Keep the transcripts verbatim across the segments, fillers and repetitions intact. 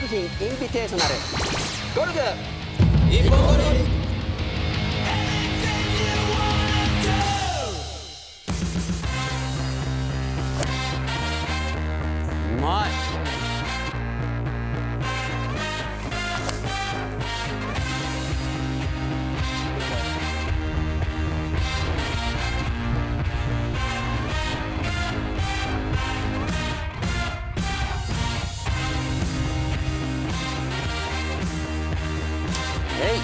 作品インビテーショナルゴルフ一本撮り。うまい。えい。よ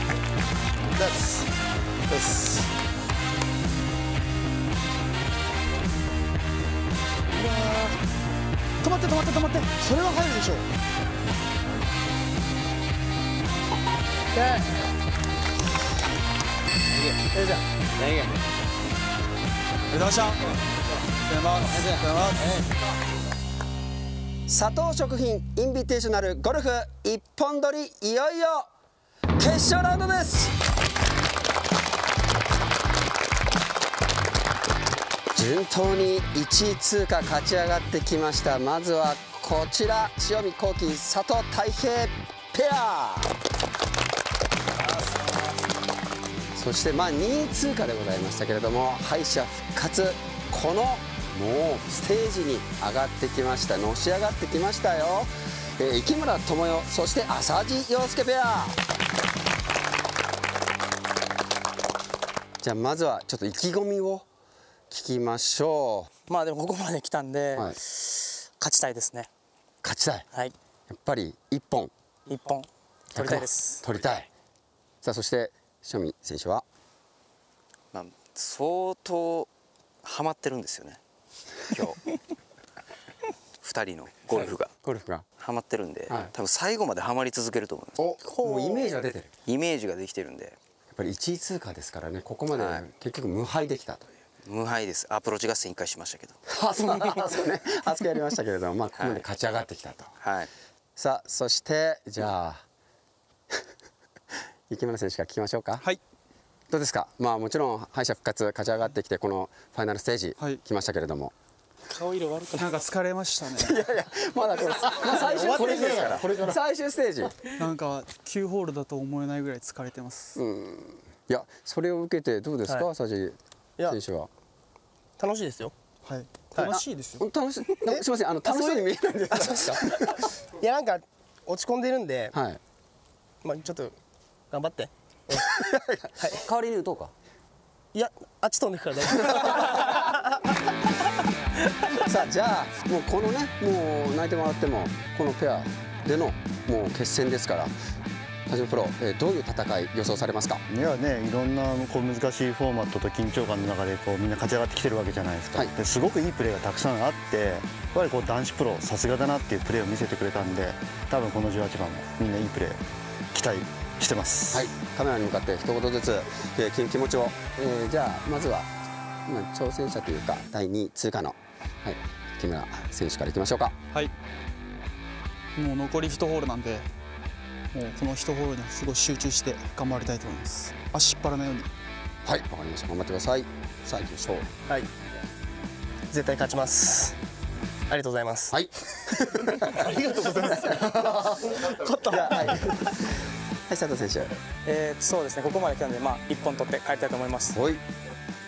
しよし。うわー、止まって止まって止まって、それは入るでしょう。えい。よいしょ。えい。よいしょ。よいしょ。えい。佐藤食品インビテーショナルゴルフ一本撮り、いよいよ決勝ラウンドです。順当にいちい通過勝ち上がってきました。まずはこちら、塩見幸輝佐藤太平ペア、そしてまあにい通過でございましたけれども、敗者復活、このもうステージに上がってきました、のし上がってきましたよ、えー、池村智代、そして浅地陽介ペア。じゃあまずはちょっと意気込みを聞きましょう。まあでもここまで来たんで、はい、勝ちたいですね。勝ちたい、はい、やっぱり一本一本取りたいです。取りたい。さあそして塩見選手は、まあ、相当ハマってるんですよね今日ふたりのゴルフがゴルフがハマってるんで、はい、多分最後までハマり続けると思います。お、もうイメージが出てる、イメージができてるんで、やっぱりいちい通過ですからね。ここまで結局無敗できたという、はい、無敗です。アプローチ合戦いっかいしましたけどあそうね、あそこやりましたけれども、まあここまで勝ち上がってきたと、はい、さあそしてじゃあ池村選手から聞きましょうか。はい、どうですか。まあもちろん敗者復活勝ち上がってきて、このファイナルステージ来ましたけれども、顔色悪くなんか疲れましたね。いやいや、まだこれ最終ステージですから。最終ステージなんかきゅうホールだと思えないぐらい疲れてます。うん、いやそれを受けてどうですか、佐治選手は。楽しいですよ。はい、楽しいですよ。楽しい、すいません、あの楽しそうに見えないんですか。いやなんか落ち込んでるんで、はい、まあちょっと頑張って。代わりに打とうか。いや、あっち飛んでいくから大丈夫。さあじゃあもうこのね、もう泣いてもらってもこのペアでのもう決戦ですから、田島プロ、えー、どういう戦い予想されますか。いやね、いろんなこう難しいフォーマットと緊張感の中でこうみんな勝ち上がってきてるわけじゃないですか、はい、ですごくいいプレーがたくさんあって、やっぱりこう男子プロさすがだなっていうプレーを見せてくれたんで、多分このじゅうはちばんもみんないいプレー期待してます。はい、カメラに向かって一言ずつ、えー、気持ちを、えー、じゃあまずは今挑戦者というかだいにい通過の、はい、木村選手からいきましょうか。はい。もう残りいちホールなんで、もうこのいちホールにすごい集中して頑張りたいと思います。足引っ張らないように。はい、わかりました。頑張ってください。さあ行きましょう。はい。絶対勝ちます。ありがとうございます。はい。ありがとうございます。勝った。はい。はい、佐藤選手、えー、そうですね、ここまで来たので、まあ、いっぽん取って帰りたいと思います。はい、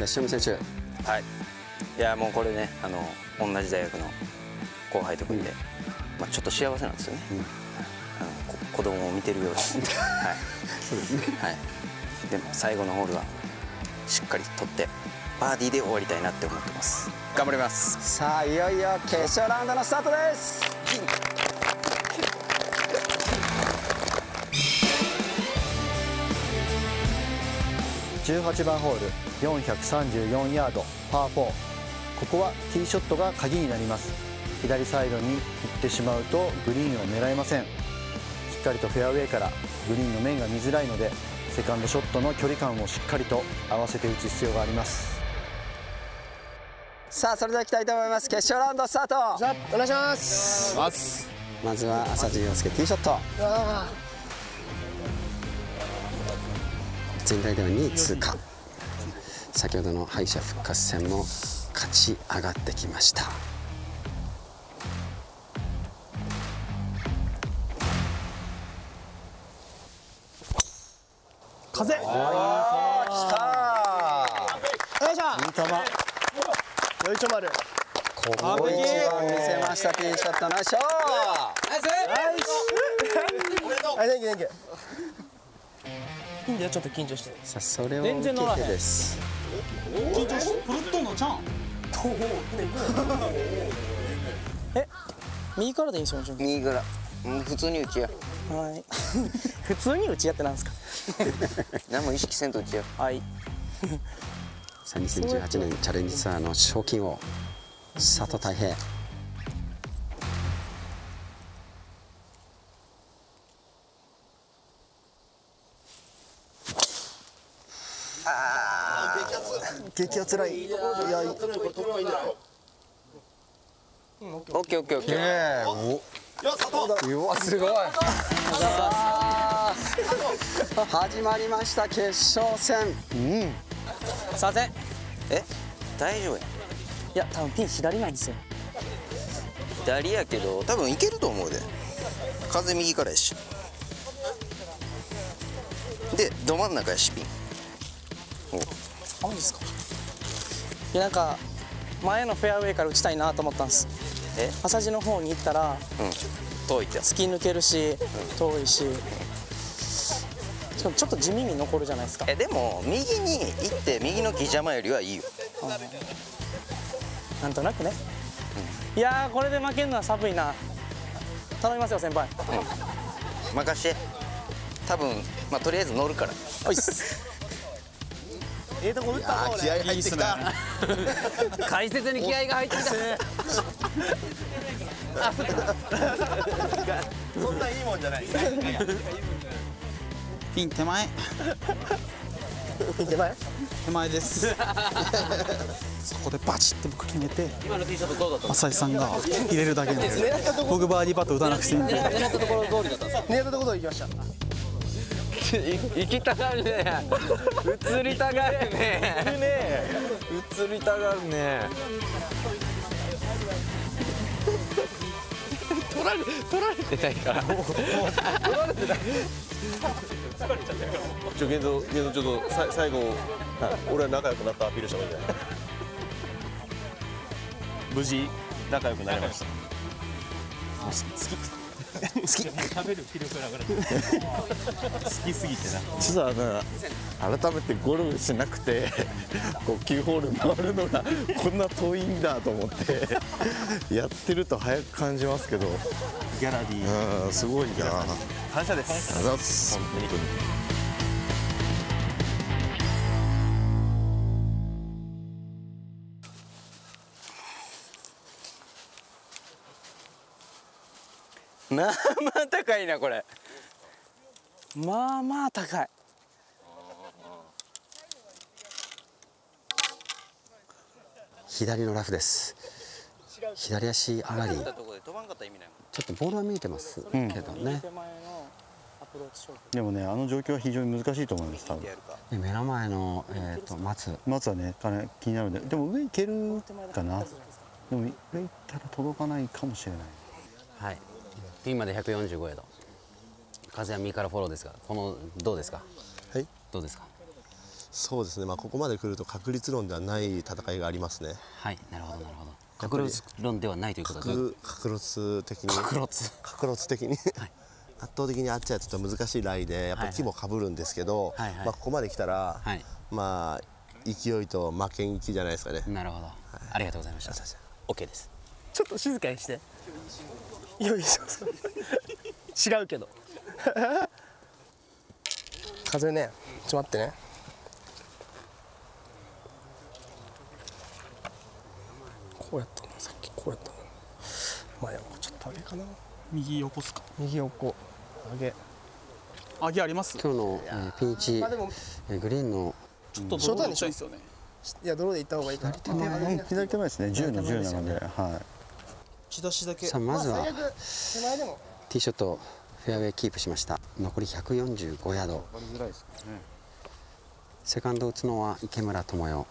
塩見選手、はい、いやもうこれね、あの同じ大学の後輩と組んで、うん、まあ、ちょっと幸せなんですよね、うん、あの子供を見てるように、はい、そうですね、はい、でも最後のホールはしっかり取ってバーディーで終わりたいなって思ってます。頑張ります。さあいよいよ決勝ラウンドのスタートです。じゅうはちばんホールよんひゃくさんじゅうよんヤードパーよん、ここはティーショットが鍵になります。左サイドに行ってしまうとグリーンを狙えません。しっかりとフェアウェイからグリーンの面が見づらいので、セカンドショットの距離感をしっかりと合わせて打つ必要があります。さあそれではいきたいと思います。決勝ラウンドスタート、お願いします。まずは浅地陽介、ティーショット、全体ではにい通過、先ほどの敗者復活戦も勝ち上がってきました。風。おー、きたー。よいしょ。いい球。よいしょ丸。ここ一番見せました。ピンショットナイスショー。ナイス。はい、thank you, thank you。いいんだよ、ちょっと緊張して。さあ、それを受けてです。緊張してプルッとんのちゃん。え、右からでいいんですよ。右から。普通に打ちや。はい。普通に打ちやってなんですか。何も意識せんと打ちや。はい。さあ、にせんじゅうはちねんチャレンジツアーの賞金王佐藤大平。ああ、激アツライン。いや、オッケー、オッケー、オッケー。お、すごい。始まりました決勝戦。うん。さて、え、大丈夫や。いや、多分ピン左なんですよ。左やけど、多分いけると思うで。風右からやし。で、ど真ん中やし、ピン。あ、マジですか。いや、なんか前のフェアウェイから打ちたいなと思ったんです。え、浅地の方に行ったら、うん、遠いって突き抜けるし、うん、遠いし、しかもちょっと地味に残るじゃないですか。え、でも右に行って右の木邪魔よりはいいよ。なんとなくね、うん、いやー、これで負けるのは寒いな。頼みますよ先輩、うん、任して。多分、まあ、とりあえず乗るから。おいっす。ええとこ打ったな。気合入ってきた。解説に気合が入ってきた。そんないいもんじゃない。ピン手前。ピン手前？手前です。そこでバチッと僕決めて、浅井さんが入れるだけなんで、僕バーディーパット打たなくていいんで。狙ったところ通りだった。狙ったところ通り行きました。行きたがるね。移りたがるね。移りたがるね。取られ取られてないから。取られてない。ちょ、現像現像ちょっとさ最後、俺は仲良くなったアピールした方がいいんじゃない。無事仲良くなりました。好き。好きすぎてな。改めてゴルフしなくてきゅうホール回るのがこんな遠いんだと思ってやってると早く感じますけど、ギャラリーすごいな。感謝です。ありがとうございます。本当に。まあまあ高いなこれ。まあまあ高い。左のラフです。左足上がり。ちょっとボールは見えてますけどね、うん、でもね、あの状況は非常に難しいと思います。多分目の前の、えー、と松松はね気になるんで。でも上行けるかな。でも上行ったら届かないかもしれない。はい、ピンまでひゃくよんじゅうごヤード。風は右からフォローですが、このどうですか。はい。どうですか。そうですね。まあここまで来ると確率論ではない戦いがありますね。はい。なるほどなるほど。確率論ではないということですね。確率的に。確率。確率的に。圧倒的にあっちはちょっと難しいライで、やっぱり木も被るんですけど、まあここまで来たら、はい、まあ勢いと負けん気じゃないですかね。なるほど。ありがとうございました。オッケーです。ちょっと静かにして。よいしょ。違うけど。風ね、ちょっと待ってね。こうやったの、さっきこうやったの。まあ、ちょっと上げかな。右横っすか。右横。上げ。上げあります。今日のピンチ。グリーンの。ちょっとドローでしょ。いや、ドローで行った方がいいから。左手前ですね。じゅうのじゅうなので。はい。さあまずはティーショットフェアウェイキープしました。残りひゃくよんじゅうごヤード。セカンド打つのは池村智代、うん、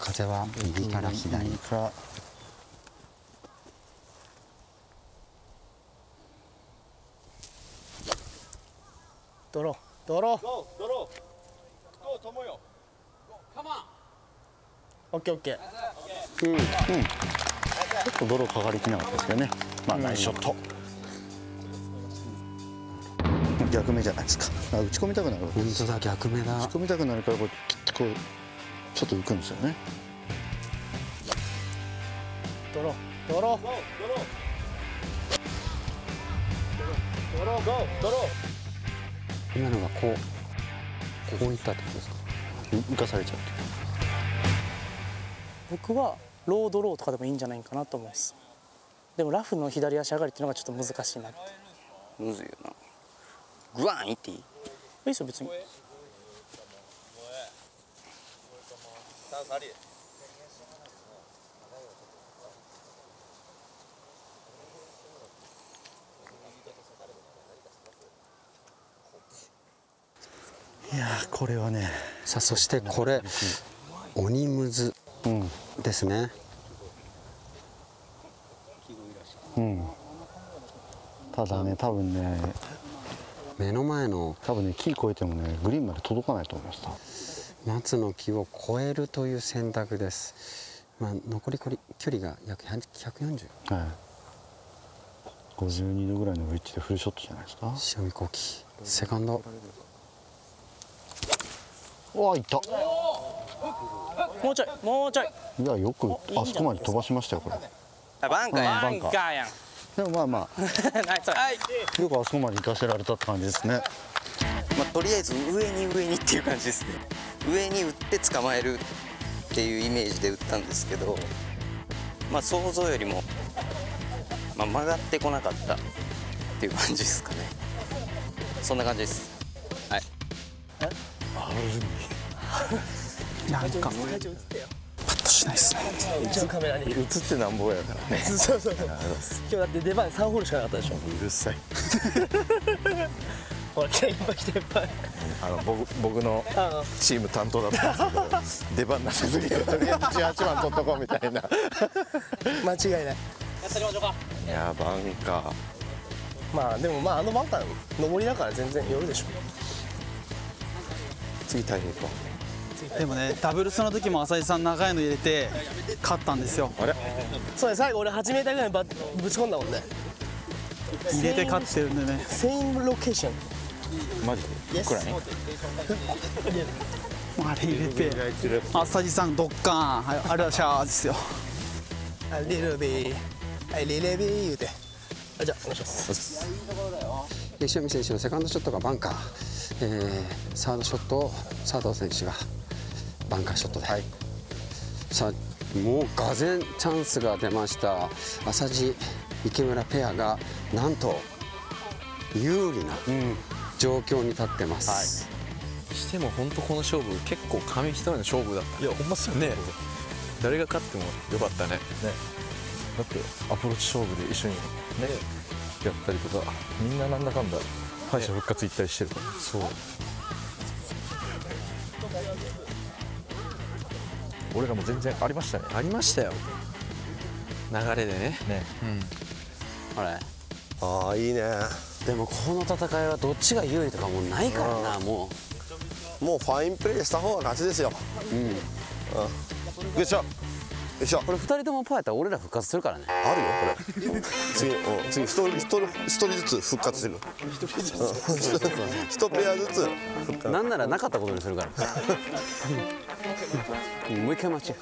風は右から左。どドロー、ドロー、ゴー、ドロー、ゴー、ともよ、カモン、オッケー、オッケー、うん、うん、ちょっとドローかかりきなかったですけどね、まあナイスショット、うん、逆目じゃないですか、あ、打ち込みたくなる、本当だ、逆目だ、打ち込みたくなるからこう、こうちょっと浮くんですよね、ドロー、ドロー、ドロー。ドローゴードロー、今のがこうこういったってことですか、浮かされちゃう。僕はロードローとかでもいいんじゃないかなと思います。でもラフの左足上がりっていうのがちょっと難しいなって。むずいよな。グワンいっていい？いいですよ別に。いやーこれはね、さあそしてこれ鬼ムズですね、うん、うん、ただね多分ね目の前の多分ね木越えてもねグリーンまで届かないと思いました。松の木を越えるという選択です。まあ残り距離が約ひゃくよんじゅう、はい、ごじゅうにどぐらいのウェッジでフルショットじゃないですか。塩見幸喜セカンド、おーいった、もうちょいもうちょい、いやよくあそこまで飛ばしましたよこれ。バンカーやん、バンカーやん。でもまあまあよくあそこまで行かせられたって感じですね。まあとりあえず上に上にっていう感じですね。上に打って捕まえるっていうイメージで打ったんですけど、まあ想像よりも、まあ、曲がってこなかったっていう感じですかね。そんな感じです。はい、えなんかパッとしないですね。うちのカメラに映ってなんぼやからね。そうそうそう。今日だって出番さんホールしかなかったでしょ。うるさい。ほら来たいっぱい来たいっぱい。あの僕僕のチーム担当だったんですけど出番なさすぎてとりあえずじゅうはちばん取っとこうみたいな。間違いない。やったりましょうか。いやバンカー。まあでもまああのバンカー上りだから全然寄るでしょ。次大変か。でもねダブルスの時も浅井さん長いの入れて勝ったんですよ。あれそうね、最後俺 はちメートル ぐらいにぶち込んだもんね。入れて勝ってるんでね。セイムロケーションマジでいくらねあれ入れて浅井さんドッカン、はい、あれはシャーですよ。あリルビーあリルビー言うて、あじゃあお願いします。塩見選手のセカンドショットがバンカー、えー、サードショットを佐藤選手がバンカーショットで、はい、さあもうがぜんチャンスが出ました。浅地・池村ペアがなんと有利な状況に立ってます、うん、はい、しても本当この勝負結構紙一重の勝負だった。いやほんまっすよね。誰が勝ってもよかったね。ねだってアプローチ勝負で一緒にねやったりとか、みんななんだかんだ敗者復活行ったりしてるから、ね、そう俺らも全然ありましたね。ありましたよ流れでね。ね、うん、あれああいいね。でもこの戦いはどっちが有利とかもうないからな。もうもうファインプレーした方が勝ちですよ。うんよいしょよいしょ。これふたりともパーやったら俺ら復活するからね。あるよこれ。次次ひとりずつ復活する。ひとペアずつ復活。なんならなかったことにするからもう一回待ち。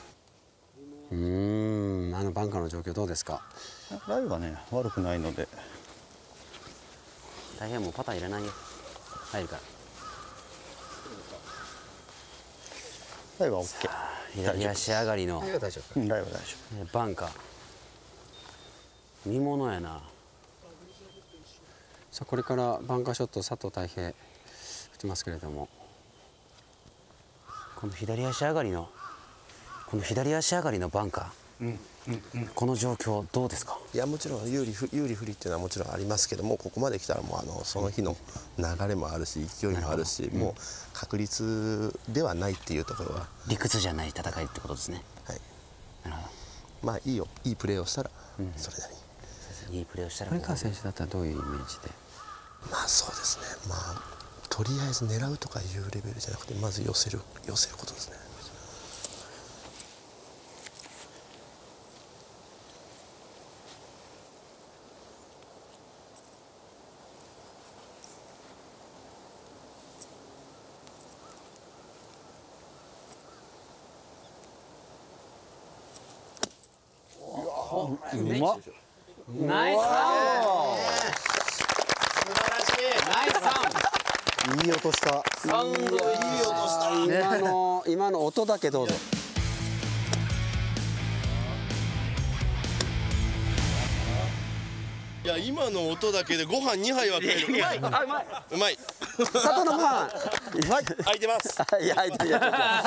うーん、あのバンカーの状況どうですか。ライはね悪くないので大変。もうパターンいらないよ、入るから。ライは OK。 左足上がりのライは大丈夫。ライは大丈夫。バンカー見ものやな。さあこれからバンカーショット佐藤大平打ちますけれども、この左足上がりのこの左足上がりのバンカー、この状況どうですか。いやもちろん有利有利不利っていうのはもちろんありますけども、ここまで来たらもうあのその日の流れもあるし勢いもあるし、もう確率ではないっていうところは理屈じゃない戦いってことですね。はい、なるほど。まあいいよ、いいプレーをしたらそれなりに。いいプレーをしたら。堀川選手だったらどういうイメージで。まあそうですね、まあとりあえず狙うとかいうレベルじゃなくて、まず寄せる寄せることですね。うまっ、ナイスサウンド、いい音した、サウンドいい音したね。今の今の音だけどうぞ。いや、今の音だけでご飯にはいは食える。うまい、あ、うまい、うまい。佐藤のご飯空いてます。いや、空いてる、いや、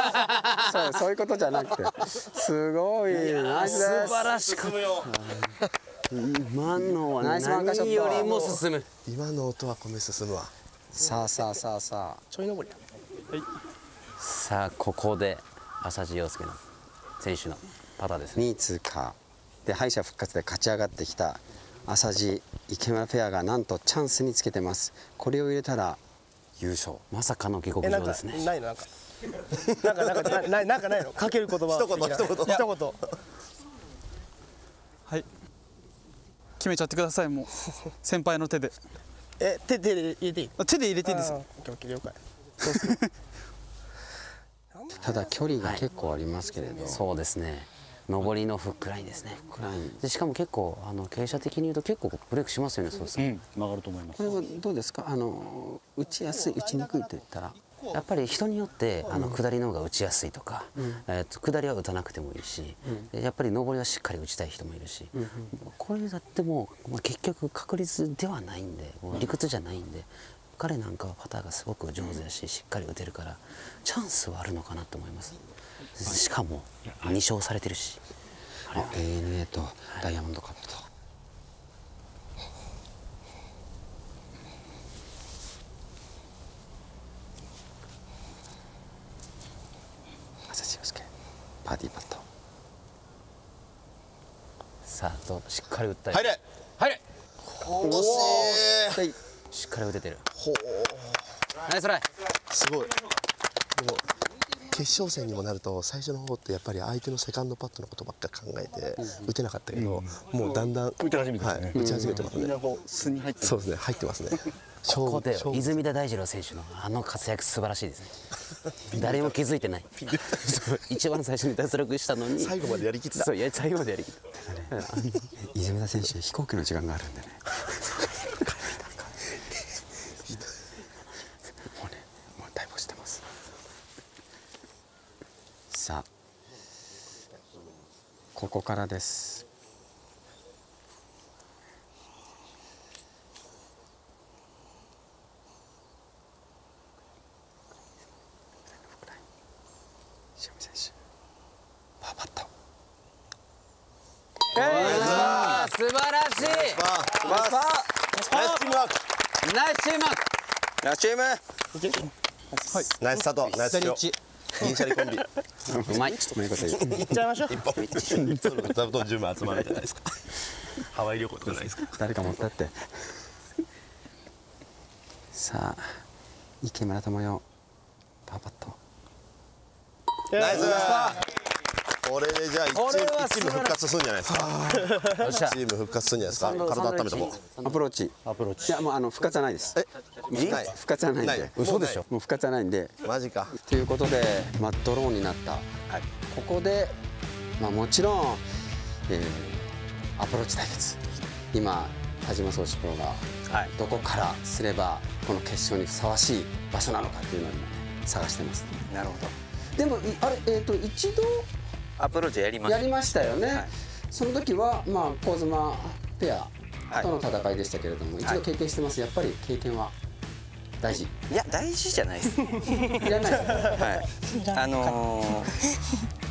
そうそういうことじゃなくて、すごいナイスです。素晴らしく今のは何よりも進む。今の音は米進むわ。さあさあさあさあ、ちょい登り、はい、さあここで浅地陽介の選手のパターですね。に通過で敗者復活で勝ち上がってきた浅地・池村ペアがなんとチャンスにつけてます。これを入れたら優勝、まさかの下克上ですね。ないの、なんかなんかなんかないなんかないの、かける言葉一言一言一言、はい、決めちゃってください。もう先輩の手で、え、手で入れていい？手で入れていいですよ。オッケーオッケー、了解。ただ距離が結構ありますけれど、そうですね、上りのフックラインですね。でしかも結構あの傾斜的に言うと結構ブレイクしますよね。そうですね。曲がると思います。これはどうですか？あの打ちやすい、打ちにくいといったら、やっぱり人によってあの下りの方が打ちやすいとか、えっと下りは打たなくてもいいし、やっぱり上りはしっかり打ちたい人もいるし、これだってもう結局確率ではないんで、理屈じゃないんで。彼なんかはパターがすごく上手だし、しっかり打てるからチャンスはあるのかなと思います。しかもに勝されてるし、 エーエヌエー とダイヤモンドカップと、はい、浅地陽介バーディーパット。さあ、どうしっかり打ったり、入れ入れ、惜しい、しっかり打ててる。ほう、ナイストライ。すごい。でも決勝戦にもなると最初の方ってやっぱり相手のセカンドパットのことばっか考えて打てなかったけど、もうだんだん打ち始めてますね。打ち始めてますね。みんなこう巣に入ってます。そうですね、入ってますね。ここで泉田大二郎選手のあの活躍素晴らしいですね。誰も気づいてない。一番最初に脱落したのに最後までやりきった。そう、いや、最後までやりきった。泉田選手飛行機の時間があるんでね。ここからです。塩見選手、パーパット。素晴らしい。ナイスチームワーク。ナイスチームワーク。ナイスチーム。はい。ナイス佐藤。ナイスリー。銀シャリコンビ。うまい。行っちゃいましょう。一本。座布団十枚集まるじゃないですか。ハワイ旅行とかないですか。誰か持ったって。さあ、池村智代パーパット。ナイス。これでじゃあ一チーム復活するんじゃないですか。一チーム復活するんじゃないですか。体温めとこう。アプローチ。アプローチ。いや、もうあの復活はないです。え？復活はないんで。嘘でしょ。もう復活はないんで。マジか。ということでまあドローになった。ここでまあもちろんアプローチ対決。今田島創志プロがどこからすればこの決勝にふさわしい場所なのかっていうのを探してます。なるほど。でもあれえっと一度アプローチやりました。やりましたよね。はい、その時はまあ香妻ペアとの戦いでしたけれども、はい、一度経験してます。やっぱり経験は大事。いや大事じゃないですね。いらない。はい。あの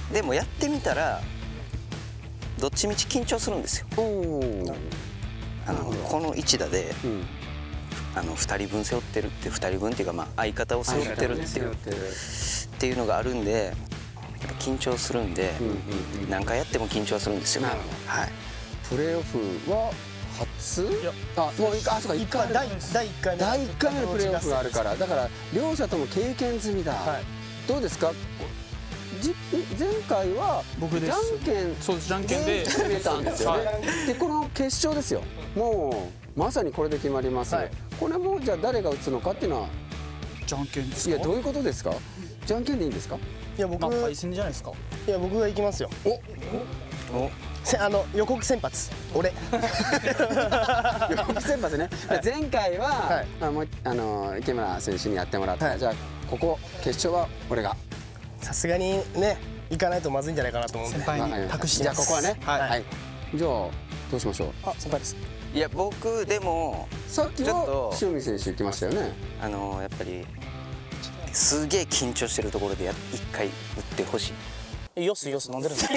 ー、でもやってみたらどっちみち緊張するんですよ。あのこの一打で、うん、あの二人分背負ってるって二人分っていうかまあ相方を背負ってるっていうっていうのがあるんで。緊張するんで、何回やっても緊張するんですよ。はい。プレーオフは初？いや、あ、もうあ、そうか、いっかいめのだいいっかいめだいいっかいめのプレーオフがあるから、だから両者とも経験済みだ。はい、どうですか？じ前回は僕です。じゃんけん、そうです、じゃんけんで決めたんですよね。でこの決勝ですよ。もうまさにこれで決まりますね。はい、これもじゃあ誰が打つのかっていうのはじゃんけんですか？いや、どういうことですか？じゃんけんでいいんですか？いや、僕が対戦じゃないですか？いや、僕が行きますよ。おお、あの予告先発、俺。予告先発ね。前回はあの池村選手にやってもらって、じゃあここ決勝は俺が。さすがにね、行かないとまずいんじゃないかなと思うんで。先輩に託して。じゃあここはね。はい。じゃあどうしましょう。あ、先輩です。いや、僕でもさっきの塩見選手来ましたよね。あのやっぱりすげえ緊張してるところで一回打ってほしい。よすよす飲んでるんです。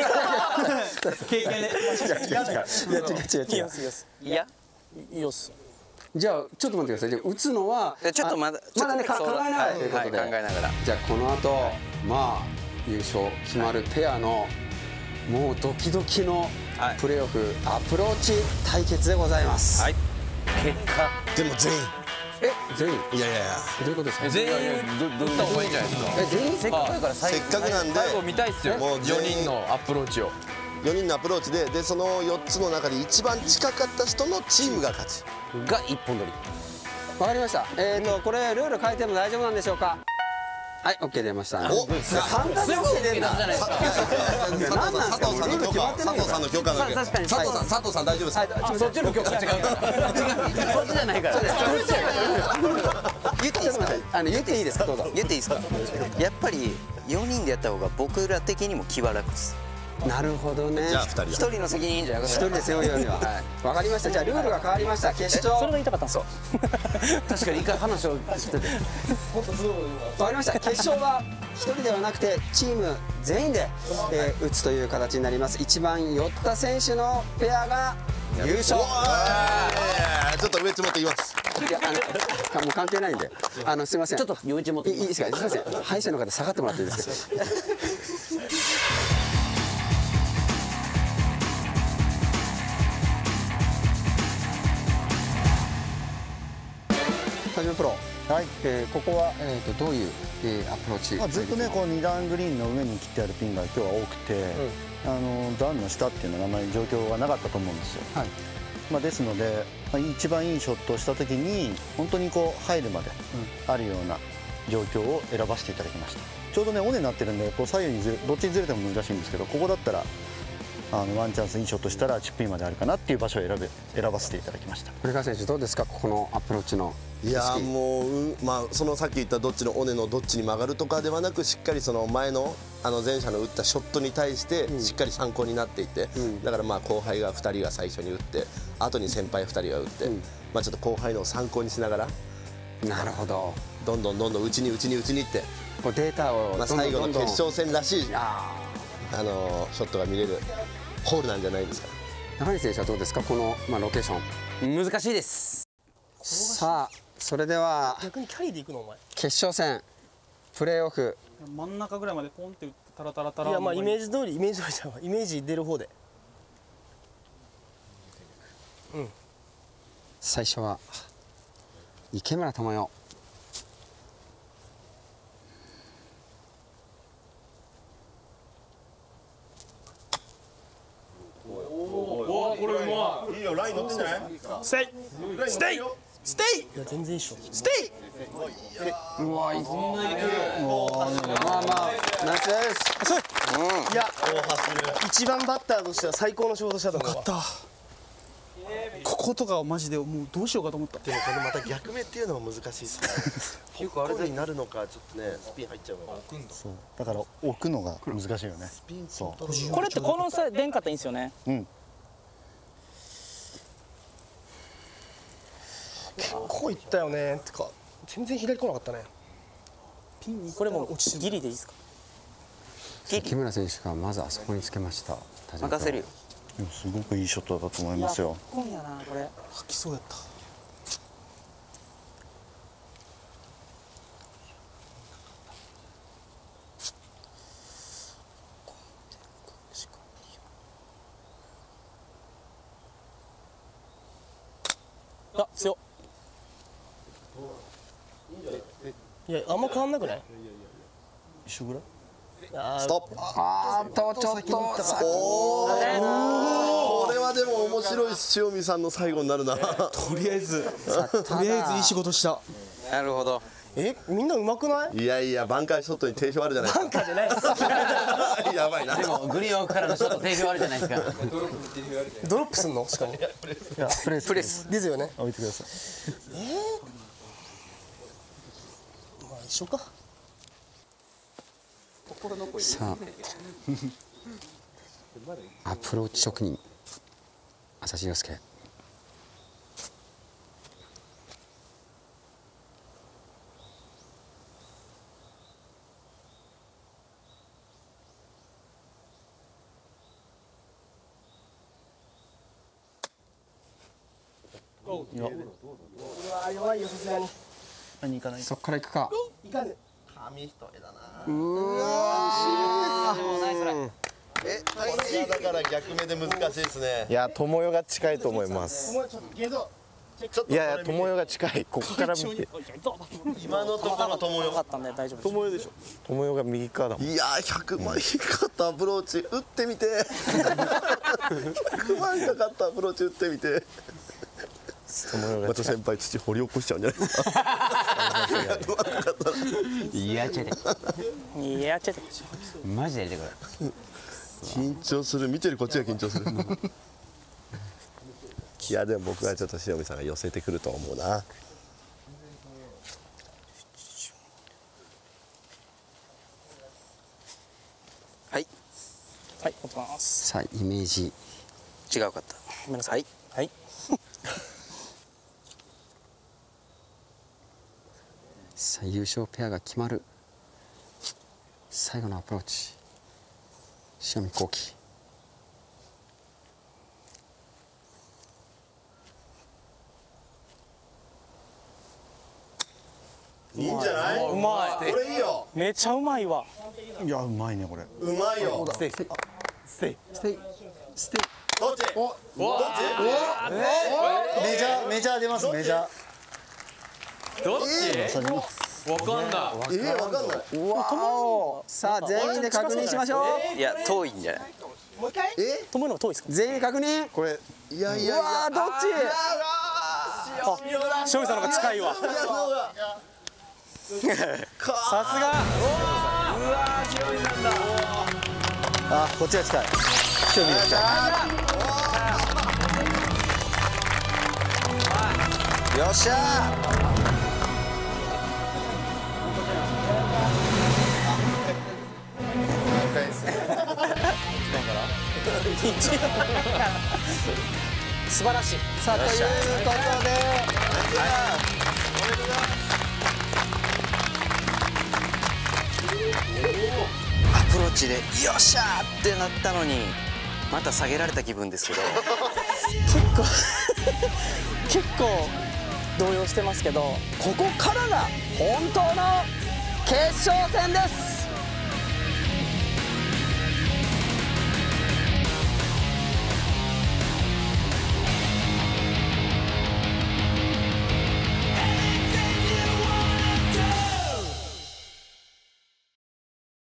経験ね。いや違う違う違う。よすよす。いや。よす。じゃあちょっと待ってください。じゃあ打つのはちょっとまだまだね、考えながらということで、考えながら。じゃあこの後まあ優勝決まるペアのもうドキドキのプレーオフアプローチ対決でございます。はい。結果でも全員。え、全員、いやいやいや、どういうことですか？全員打った方がいいんじゃないですか？え、全員、せっかくだから最後なんで最後見たいっすよ。もうよにんのアプローチを、よにんのアプローチで、でそのよっつの中で一番近かった人のチームが勝ちが一本取り。わかりました。えっとこれルール変えても大丈夫なんでしょうか？はい、OK 出ました。お、三回目出るんじゃないですか？何なんですか？ルール決まってないよ。佐藤さんの許可だけ。佐藤さん、佐藤さん大丈夫ですか？そっちの許可違うから。そっちじゃないから。言っていいですか？あの言っていいですか？どうぞ。言っていいですか？やっぱりよにんでやった方が僕ら的にも気は楽です。なるほどね。じゃあふたり一人の責任じゃなくて一人で背負うようには。わかりました。じゃあルールが変わりました。決勝。それが言いたかったんですよ。確かに一回話をしてて。わかりました。決勝は一人ではなくてチーム全員で打つという形になります。一番寄った選手のペアが優勝。ちょっと上詰まっています。いや、あのもう関係ないんで。あのすみません。ちょっと上詰まっていいですか？すみません。敗者の方下がってもらっていいですか？プロ、はい、えー、ここは、えー、とどういう、えー、アプローチ、まあずっとね、こうに段グリーンの上に切ってあるピンが今日は多くて、うん、あの段の下っていうのがあまり状況がなかったと思うんですよ。はい、まあですので、まあ、一番いいショットをした時に本当にこう入るまであるような状況を選ばせていただきました。ちょうどね、尾根になってるんでこう左右にずれ、どっちにずれても難しいんですけど、ここだったらあのワンチャンスいいショットしたらチップインまであるかなっていう場所を選べ選ばせていただきました。堀川選手どうですか、ここのアプローチの。いやもう、まあ、そのさっき言ったどっちの尾根のどっちに曲がるとかではなく、しっかりその前のあの前者の打ったショットに対してしっかり参考になっていて、うん、だからまあ後輩がふたりが最初に打って後に先輩ふたりが打って、うん、まあちょっと後輩のを参考にしながら、なるほど、どんどんどんどんうちにうちにうちにってこうデータを、まあ最後の決勝戦らしいあのショットが見れるホールなんじゃないですか。中西選手はどうですか、この、まあ、ロケーション。難しいです。さあそれでは逆にキャリーでいくのお前。決勝戦プレーオフ真ん中ぐらいまでポンって打ってタラタラタラ。いや、まあイメージ通りイメージ通りじゃん、イメージ出る方で。うん。最初は池村智代。おお、これうまい。いいよ、ライン乗ってんじゃない？ステイステイステイ。いや全然一緒。ステイ。うわ、いこんなに来る。まあまあナイスです。いや、一番バッターとしては最高の仕事したと思う。よかった。こことかはマジでもうどうしようかと思った。でもこのまた逆目っていうのも難しいですね。よくあれになるのかちょっとね、スピン入っちゃうから。置くんだ。そう。だから置くのが難しいよね。スピン。そう。これってこのさ出んかったらいいんですよね。うん。結構いったよね。てか全然左来なかったね。ピンにこれもギリでいいですか？木村選手がまずあそこにつけました。任せるよ。すごくいいショットだと思いますよ。今夜なこれ。吐きそうやった。強っ。いや、あんま変わんなくない？一緒ぐらい。ストップ。あーと、ちょっと。おお。これはでも面白い塩見さんの最後になるな。とりあえず、とりあえずいい仕事した。なるほど。え、みんな上手くない？いやいや、挽回ショットに定評あるじゃないですか。挽回じゃないです。やばいな。でもグリーンからのショット定評あるじゃないですか。ドロップすんの？しかも。プレスですよね。置いてください。え、まあ一緒か。さあ、アプローチ職人朝日陽介。弱いよ、さすがに。何行かない。そこから行くか。行かぬ。紙一重だな。うわー。え、これだから逆目で難しいですね。いや、友よが近いと思います。いやいや、友よが近い。ここから見て。今のところ友よ。友よでしょ。友よが右側だもん。いやー、ひゃくまんかかったアプローチ打ってみて。ひゃくまんかかったアプローチ打ってみて。また先輩土掘り起こしちゃうんじゃないですか。いやちょっと、いやちょっと、マジでやりたくない。緊張する、見てるこっちが緊張する。いやでも僕はちょっと塩見さんが寄せてくると思うな。はい。はい、持ってます。さあイメージ違うかった。ごめんなさい。はい。さあ優勝ペアが決まる最後のアプローチ、塩見幸喜。いいんじゃない？うまい。これいいよ。めちゃうまいわ。いやうまいねこれ。うまいよ。ステイステイステイステイ。どっち？おどっち？メジャーメジャー出ますメジャー。どっち？わかんない。え、わかんない。うわ。さあ全員で確認しましょう。いや遠いんじゃない。もう一回？え？友の遠いですか？全員確認。これ。いやいや。うわどっち？あ、塩見さんの方が近いわ。さすが。うわ塩見さんだ。あ、こっちが近い。塩見が近い。よっしゃ。素晴らしい。さあということで、アプローチでよっしゃーってなったのにまた下げられた気分ですけど、結構結構動揺してますけど、ここからが本当の決勝戦です。